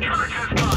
Target.